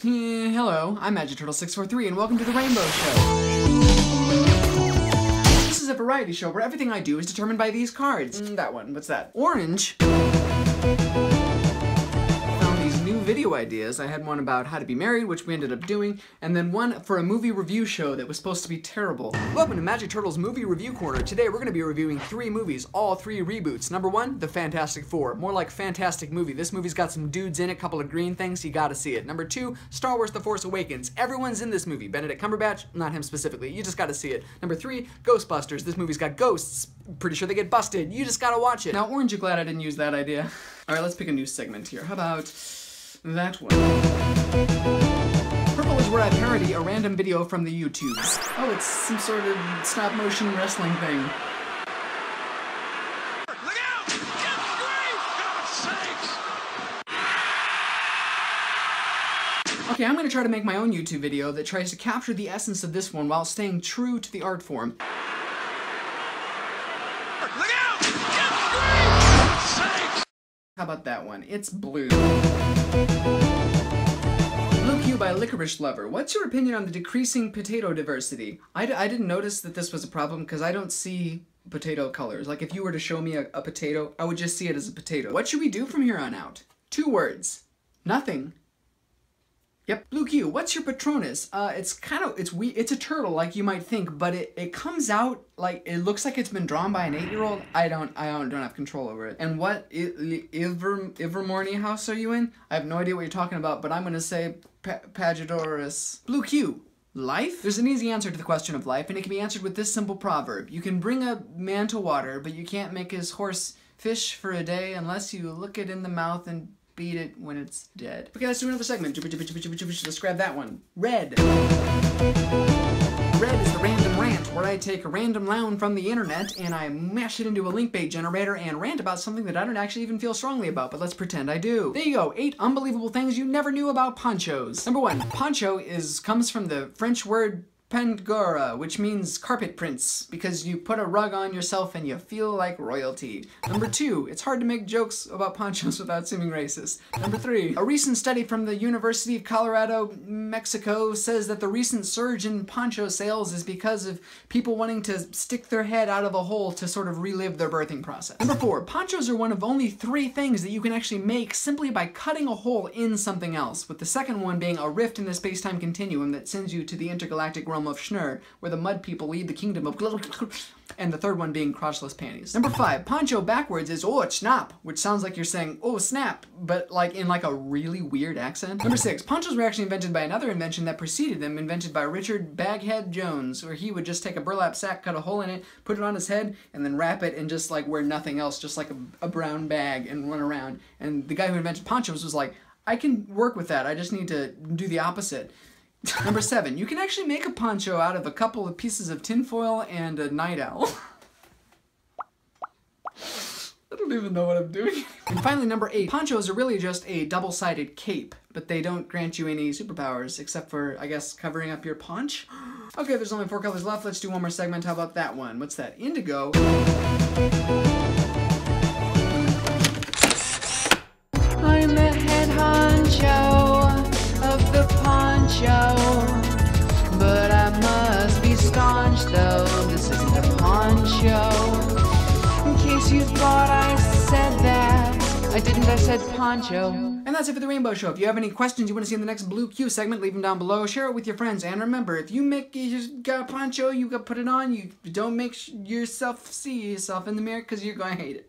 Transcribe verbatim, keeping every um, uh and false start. Hmm, hello, I'm Magic Turtle six four three and welcome to the Rainbow Show. This is a variety show where everything I do is determined by these cards. Mm, that one, what's that? Orange. Found these new video ideas. I had one about how to be married, which we ended up doing, and then one for a movie review show that was supposed to be terrible. Welcome to Magic Turtles Movie Review Corner. Today we're going to be reviewing three movies, all three reboots. Number one, The Fantastic Four. More like fantastic movie. This movie's got some dudes in it, couple of green things, you gotta see it. Number two, Star Wars The Force Awakens. Everyone's in this movie. Benedict Cumberbatch, not him specifically, you just gotta see it. Number three, Ghostbusters. This movie's got ghosts. Pretty sure they get busted. You just gotta watch it. Now, Orange, you're glad I didn't use that idea. Alright, let's pick a new segment here. How about that one. Purple is where I parody a random video from the YouTubes. Oh, it's some sort of stop motion wrestling thing. Look out! Get free! God sakes! Okay, I'm gonna try to make my own YouTube video that tries to capture the essence of this one while staying true to the art form. Look out! Get free! God sakes! How about that one? It's Blue. Blue Q by Licorice Lover. What's your opinion on the decreasing potato diversity? I, d I didn't notice that this was a problem because I don't see potato colors. Like, if you were to show me a, a potato, I would just see it as a potato. What should we do from here on out? Two words. Nothing. Yep. Blue Q, what's your Patronus? Uh, it's kind of, it's we. It's a turtle, like you might think, but it, it comes out, like, it looks like it's been drawn by an eight-year-old. I don't, I don't, don't have control over it. And what Iver, Ivermorny house are you in? I have no idea what you're talking about, but I'm gonna say Pajadoris. Blue Q, life? There's an easy answer to the question of life, and it can be answered with this simple proverb. You can bring a man to water, but you can't make his horse fish for a day unless you look it in the mouth and beat it when it's dead. Okay, let's do another segment. Let's grab that one. Red. Red is the random rant, where I take a random noun from the internet and I mash it into a link bait generator and rant about something that I don't actually even feel strongly about, but let's pretend I do. There you go, eight unbelievable things you never knew about ponchos. Number one, poncho is comes from the French word Pandora, which means carpet prints, because you put a rug on yourself and you feel like royalty. Number two, it's hard to make jokes about ponchos without seeming racist. Number three, a recent study from the University of Colorado, Mexico says that the recent surge in poncho sales is because of people wanting to stick their head out of a hole to sort of relive their birthing process. Number four, ponchos are one of only three things that you can actually make simply by cutting a hole in something else, with the second one being a rift in the space-time continuum that sends you to the intergalactic realm of Schnur, where the mud people lead the kingdom of and the third one being crotchless panties. Number five, poncho backwards is oh snap, which sounds like you're saying oh snap, but like in like a really weird accent. Number six, ponchos were actually invented by another invention that preceded them, invented by Richard Baghead Jones, where he would just take a burlap sack, cut a hole in it, put it on his head, and then wrap it and just like wear nothing else, just like a, a brown bag, and run around. And the guy who invented ponchos was like, I can work with that, I just need to do the opposite. Number seven, you can actually make a poncho out of a couple of pieces of tinfoil and a night owl. I don't even know what I'm doing. And finally, number eight, ponchos are really just a double-sided cape, but they don't grant you any superpowers, except for, I guess, covering up your paunch? Okay, there's only four colors left. Let's do one more segment. How about that one? What's that? Indigo. I'm the head honcho of the poncho, but I must be staunch though, this isn't a poncho. In case you thought I said that, I didn't, I said poncho. And that's it for the Rainbow Show. If you have any questions you want to see in the next Blue Q segment, leave them down below, share it with your friends, and remember, if you make, you just got a poncho, you gotta put it on, you don't make yourself see yourself in the mirror, because you're gonna hate it.